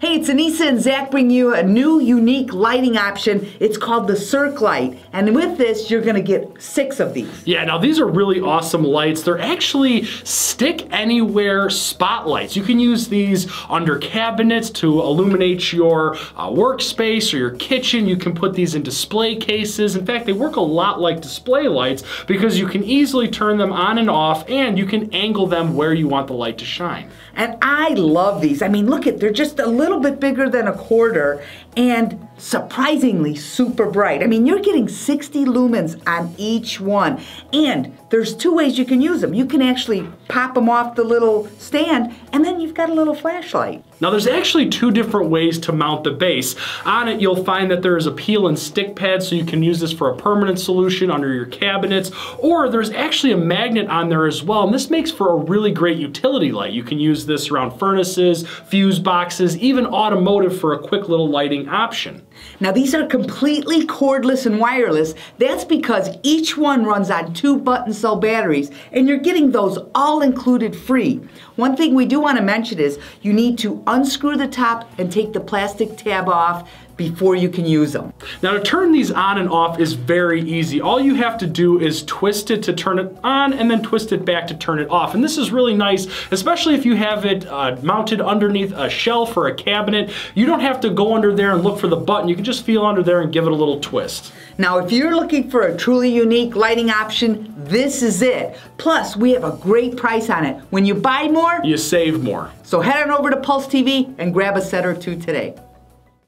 Hey, it's Anissa and Zach bring you a new unique lighting option. It's called the Cirque Light. And with this, you're gonna get 6 of these. Yeah, now these are really awesome lights. They're actually stick anywhere spotlights. You can use these under cabinets to illuminate your workspace or your kitchen. You can put these in display cases. In fact, they work a lot like display lights because you can easily turn them on and off and you can angle them where you want the light to shine. And I love these. I mean, look at, they're just a little bit bigger than a quarter and surprisingly super bright. I mean, you're getting 60 lumens on each one, and there's 2 ways you can use them. You can actually pop them off the little stand and then you've got a little flashlight. Now there's actually 2 different ways to mount the base. On it you'll find that there is a peel and stick pad, so you can use this for a permanent solution under your cabinets, or there's actually a magnet on there as well, and this makes for a really great utility light. You can use this around furnaces, fuse boxes, even automotive for a quick little lighting option. Now these are completely cordless and wireless. That's because each one runs on 2 button cell batteries, and you're getting those all included free. One thing we do want to mention is you need to unscrew the top and take the plastic tab off before you can use them. Now to turn these on and off is very easy. All you have to do is twist it to turn it on and then twist it back to turn it off. And this is really nice, especially if you have it mounted underneath a shelf or a cabinet. You don't have to go under there and look for the button. You can just feel under there and give it a little twist. Now if you're looking for a truly unique lighting option, this is it. Plus we have a great price on it. When you buy more, you save more. So head on over to Pulse TV and grab a set or 2 today.